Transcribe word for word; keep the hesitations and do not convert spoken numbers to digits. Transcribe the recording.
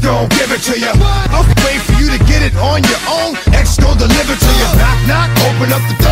X gon' give it to ya. I'll wait for you to get it on your own. X gon' deliver to ya. Knock, knock, open up the door.